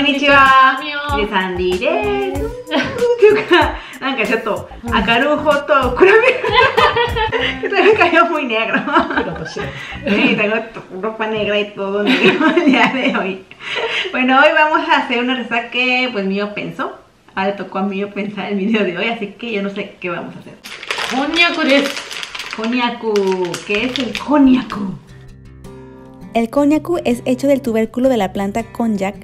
んにちは。ゆうさんりーです。っていうか、なんかちょっと明るい方と比べる。なんかやっぱりね、黒と白。ね、tengo ropa negra y todo negro el día de hoy. Bueno, hoy vamos a hacer una receta que pues Mío pensó. Ahora tocó a Mío pensar el video de hoy, así que yo no sé qué vamos a hacer. Konnyaku desu. Konnyaku. ¿Qué es el konnyaku? El konnyaku es hecho del tubérculo de la planta konjac,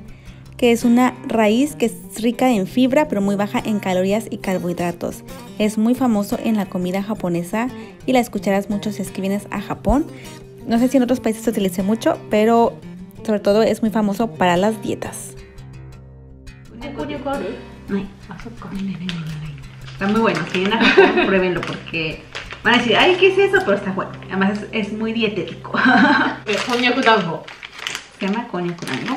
que es una raíz que es rica en fibra pero muy baja en calorías y carbohidratos. Es muy famoso en la comida japonesa y la escucharás mucho si es que vienes a Japón. No sé si en otros países se utilice mucho, pero sobre todo es muy famoso para las dietas. Está muy bueno, si vienen a Japón pruébenlo porque van a decir, ay, ¿qué es eso? Pero está bueno, además es muy dietético. Konnyaku dango. Se llama konnyaku dango.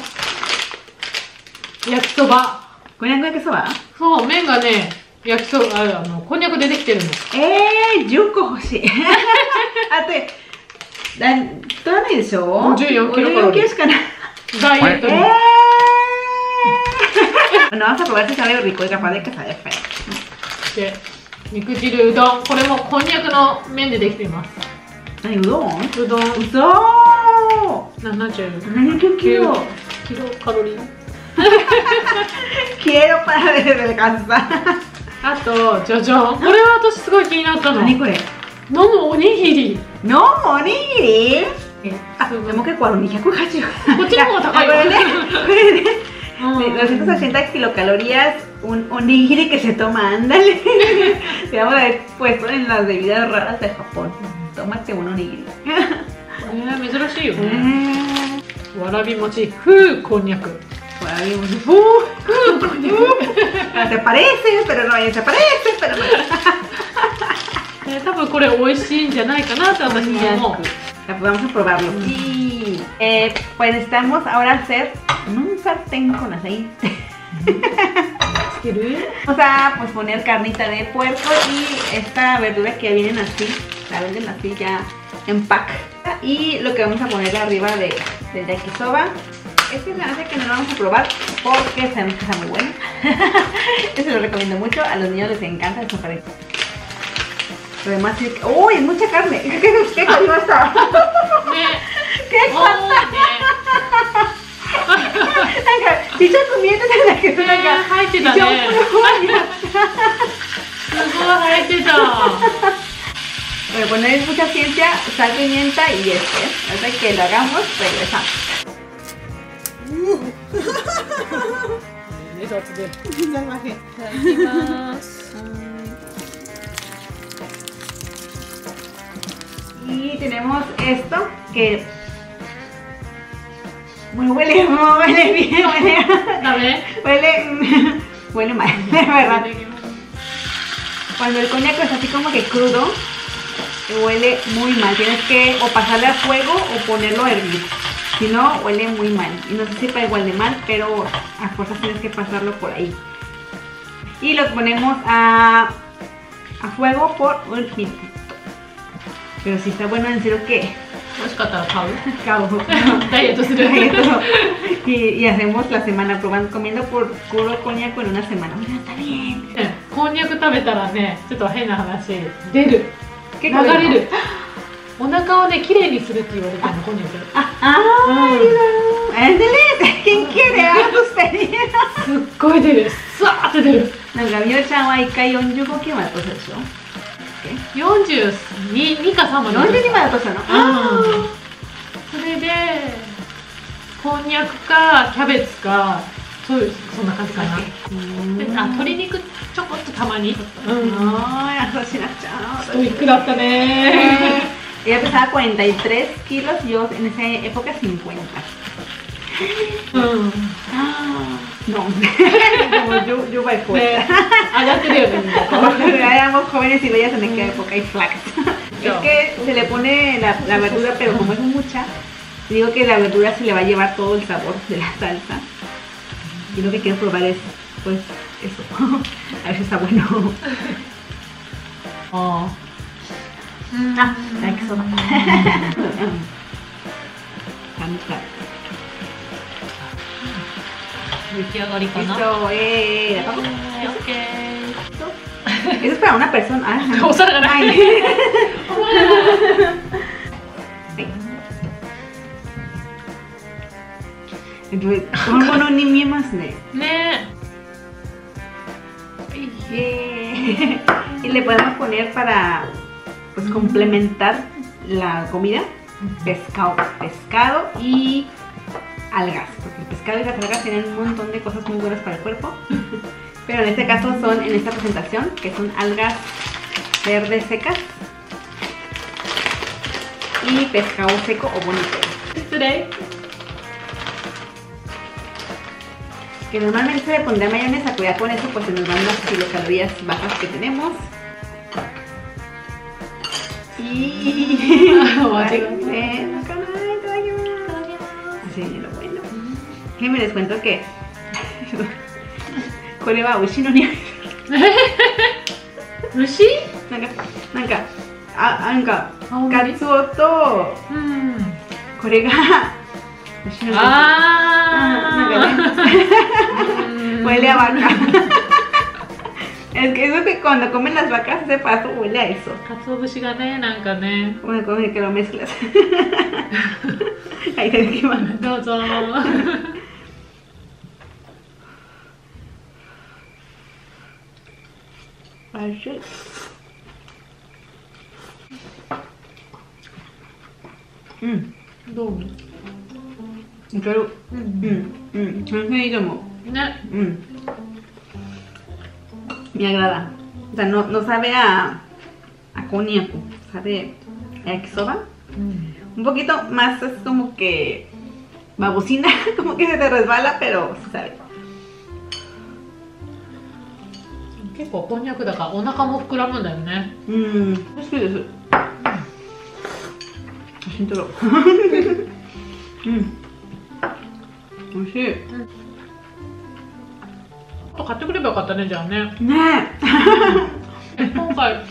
Yakisoba. ¿Konnyaku yakisoba? Sí, men ga ne, yakisoba, konnyaku de tekiteru no. ¡10個欲しい! Ah, te... ¿Todo no es eso? 54kcal. Es diet. Bueno, vamos a probar si sabe rico y capaz de que sabe feo. Sí. 肉汁うどん、これもこんにゃくの麺でできています。何うどん？うどん。うそー。79キロカロリー。消えろパラレルで感じた。あとジャジャン。これは私すごい気になったの。何これ？飲むおにぎり。飲むおにぎり？あ、でも結構280。こっちの方が高いよ。これね。280 kilocalorías, un onigiri que se toma, ándale. Te vamos a ver puesto en las bebidas raras de Japón. Tómate un onigiri. Mezuroshii yo ne. Warabi mochi fuu konnyaku. Warabi mochi fuu konnyaku. Se parece, pero no, se parece, pero no. 多分これ美味しいんじゃないかなと私も思う。Vamos a probarlo. Sí. Pues necesitamos ahora hacer un sartén con aceite. Vamos a pues, poner carnita de puerco y esta verdura que vienen así, la venden así ya en pack. Y lo que vamos a poner arriba del yakisoba. Este es la base que no lo vamos a probar porque sabemos que está muy bueno. Este lo recomiendo mucho, a los niños les encanta el sucarito. Lo demás es que... ¡Uy! ¡Es mucha carne! ¡Qué cosa! ¡Qué cosa! ¡Si yo comiendo en la que se me cae! ¡Ay, qué tal! ¡Ay, qué tal! Voy a poner mucha ciencia, sal, pimienta y este. Hasta que lo hagamos, regresamos. ¡Salvaje! Y tenemos esto que muy huele, huele bien, huele mal, de verdad. Cuando el konnyaku es así como que crudo, huele muy mal. Tienes que o pasarle a fuego o ponerlo a hervir. Si no, huele muy mal. Y no sé si para igual de mal, pero a fuerzas tienes que pasarlo por ahí. Y lo ponemos a fuego por un minutito. Pero si está bueno, en serio que... Y hacemos la semana probando, comiendo por puro konnyaku en una semana. Mira, está bien. Konnyaku 食べたらね、ちょっと変な話出る。流れる。お腹をね、きれいにするって言われたのkonnyaku。すっごい出る。さーって出る。なんかみおちゃんは1回45キロまで落としたでしょ。42か3まで42まで落としたの、それでこんにゃくかキャベツかそういうそんな感じかな。鶏肉ちょこっとたまに。ああ優しいなっちゃんストイックだったね。Ella pesaba 43 kilos yo en esa época 50. No, como yo voy fuerte. Allá te veo. Éramos jóvenes y bellas en aquella época y flacas. Es que se le pone la verdura, pero como es mucha, digo que la verdura se le va a llevar todo el sabor de la salsa. Y lo que quiero probar es, pues, eso. A ver si está bueno. Ah, yakisoba. Canta. 出来上がりかな。Eso es para una persona. Ah, vamos a regalar. Entonces, ¿cómo no ni me más ne? Y le podemos poner para pues complementar la comida pescado y algas, porque el pescado y las algas tienen un montón de cosas muy buenas para el cuerpo. Pero en este caso son, en esta presentación, que son algas verdes secas y pescado seco o bonito. Que normalmente se le pondría mayonesa, cuidado con eso porque nos van las kilocalorías bajas que tenemos. Y... sí, lo bueno. Que me les cuento que... Huele a vaca. Es que eso que cuando comen las vacas ese paso huele a eso. Bueno, como que lo mezclas. Ahí te esquivan. Me agrada. O sea, no sabe a konnyaku, sabe a yakisoba. Un poquito más es como que babosina, como que se te resbala, pero sí sabe. 結構こんにゃくだからお腹も膨らむんだよね。うん、美味しいです。写真撮ろう。うん。美味しい。あと買ってくればよかったねじゃあね。ねえ。今回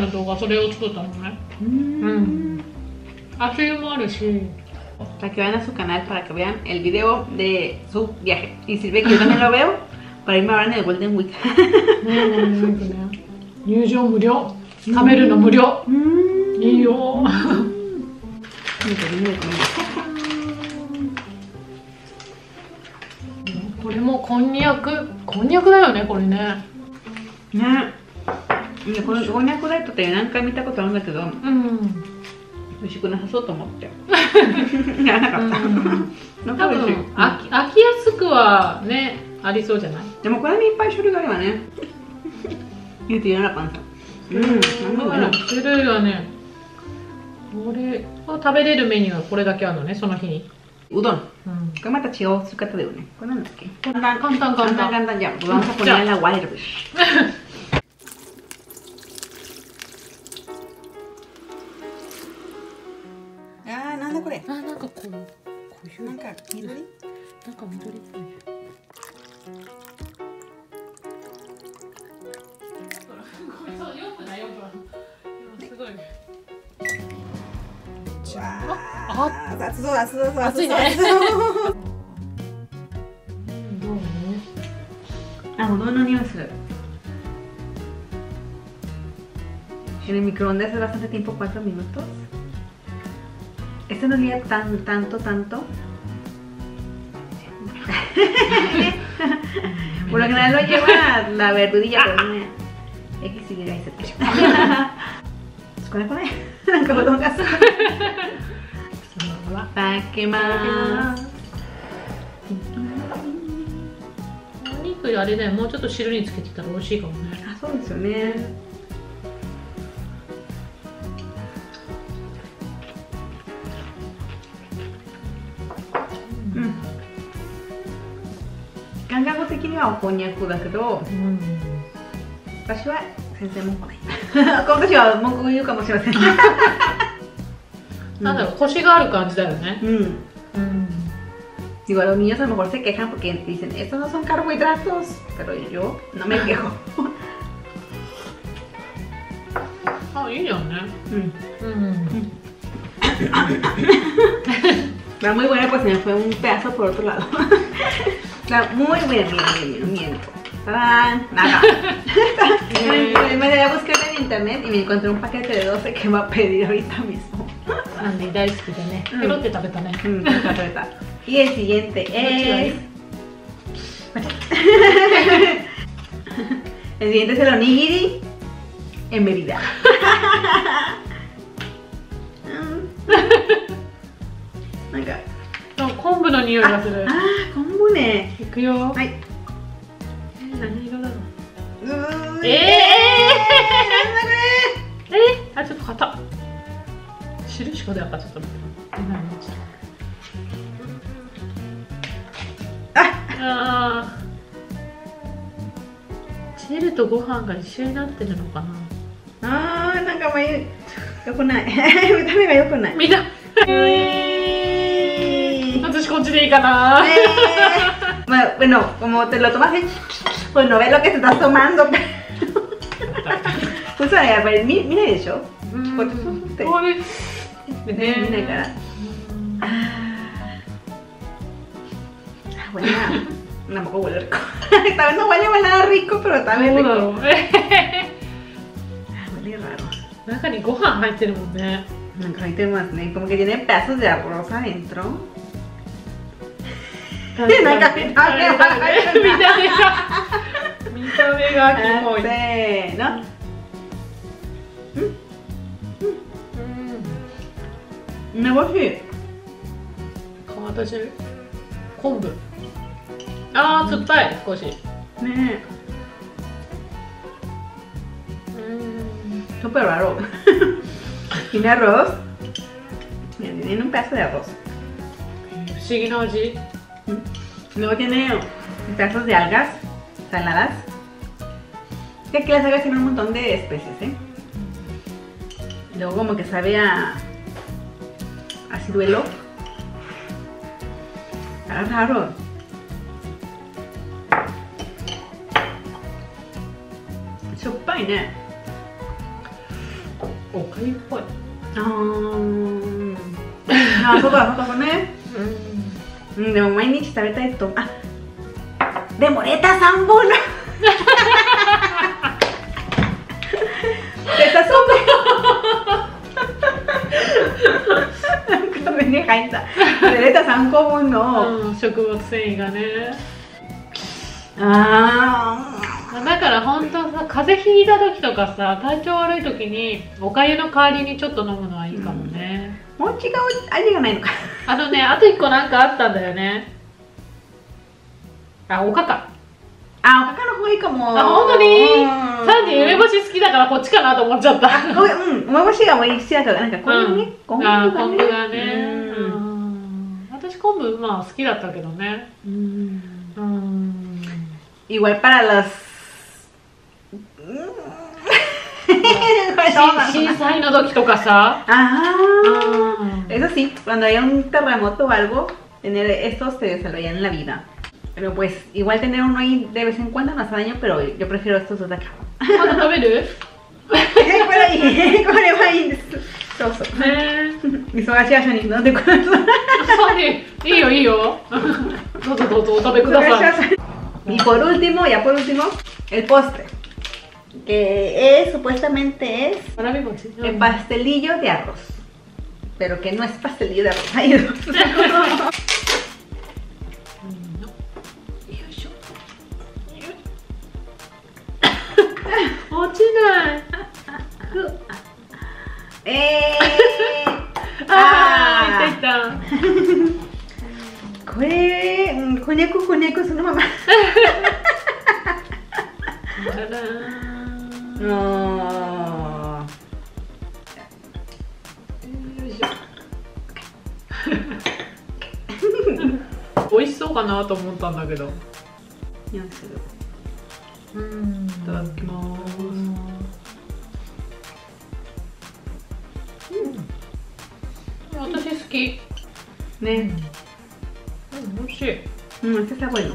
の動画それを作ったのね。うん。味もあるし。 Para que vayan a su canal para que vean el video de su viaje y sirve que yo también lo veo. Para irme ahora en el Golden Week. No, ありそうじゃない。でもこれにいっぱい種類があればね。言うてやらパンさん。うん、種類がね。これを食べれるメニューはこれだけあるのね、その日に。うどん。うん。これまた違う姿だよね。これなんだっけ？簡単じゃん。ご飯さこれならワイルドです。あ、なんだこれ。あ、なんかこう、なんか緑？なんか緑っぽい。 あ、うどんの匂いする。En el microondas hace bastante tiempo, 4 minutos. Este no olía tanto. Por lo general lo lleva la verdurilla, pero no es que sigue ahí se pega. ¿Para qué más? お肉よりあれだよ、もうちょっと汁につけてたら美味しいかもね。あ、そうですよね。うん。感覚的にはおこんにゃくだけど、うん。私は先生もこない。私は文句言うかもしれません。 なんだろう、コシがある感じだよね。うん。Digo, los niños a lo mejor se quejan porque dicen, estos no son carbohidratos, pero yo no me quejo. Ah, y yo, ¿no? Está muy buena, pues se me fue un pedazo por otro lado. Claro, muy bien, miren, miren. Nada. Me voy a buscar en internet y me encontré un paquete de 12 que me va a pedir ahorita mismo. Y el siguiente es... el siguiente es el onigiri en Mérida. Bueno, como te lo tomas, pues no ves lo que te estás tomando. Mira eso. Mira cara. Bueno, tampoco huele rico. Tal vez no huele nada rico, pero tal vez rico. Huele raro. Como que tiene pedazos de arroz adentro. Súper raro. Tiene arroz. Mira, tiene un pedazo de arroz. Sí, no, sí. Luego tiene pedazos de algas saladas. Es que aquí las algas tienen un montón de especies, ¿eh? Luego como que sabe a ciruelo. Está raro. Sopa, ¿no? Ok, pues. No, sopa, ¿no? でも毎日食べたいと、あ、でもレタ3本の。レタ3本。なんか目に入った。レタ3個分の食物繊維がね。だから本当さ、風邪ひいた時とかさ、体調悪い時にお粥の代わりにちょっと飲むのはいいかもね。もう違う味がないのか。あと1個なんかあったんだよね。おかか。おかかの方がいいかも。本当に。サンディ梅干し好きだからこっちかなと思っちゃった。梅干しがもういいしやからなんか昆布ね。昆布がね。私昆布まあ好きだったけどね。Igual para los shinsai no doki tokasa. Eso sí, cuando haya un terremoto o algo, tener estos te desarrollan en la vida. Pero pues igual tener uno ahí de vez en cuando no hace daño, pero yo prefiero estos dos de acá. ¿Cuándo comer? Y por último, el postre. Que es, supuestamente es el pastelillo de arroz. Pero que no es pastelillo de arroz. Ay, konnyaku es una mamá. No. Este está bueno.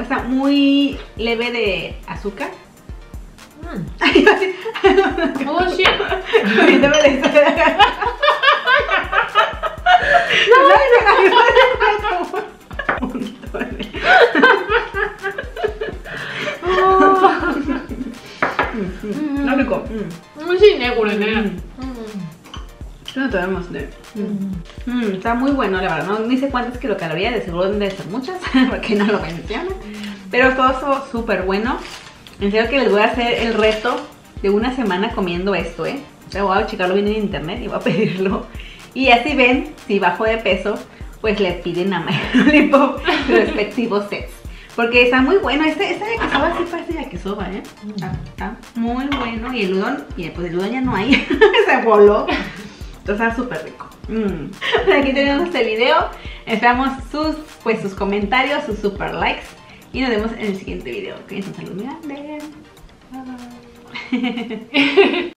Está muy leve de azúcar. ね、これね。Yo no tenemos de. Está muy bueno, la verdad. No dice cuántas kilocalorías, de seguro deben ser muchas, porque no lo mencionan. Pero todo súper bueno. En serio que les voy a hacer el reto de una semana comiendo esto, ¿eh? O sea, voy a checarlo bien en internet y voy a pedirlo. Y así ven, si bajo de peso, pues le piden a Mary Pop sus respectivos sets. Porque está muy bueno. Este yakisoba sí parece yakisoba, ¿eh? Está muy bueno. Y el udon, pues el udon ya no hay. Se voló. Entonces está súper rico. Pues aquí tenemos este video. Esperamos sus comentarios, sus super likes. Y nos vemos en el siguiente video. Que es un saludo grande. Bye bye.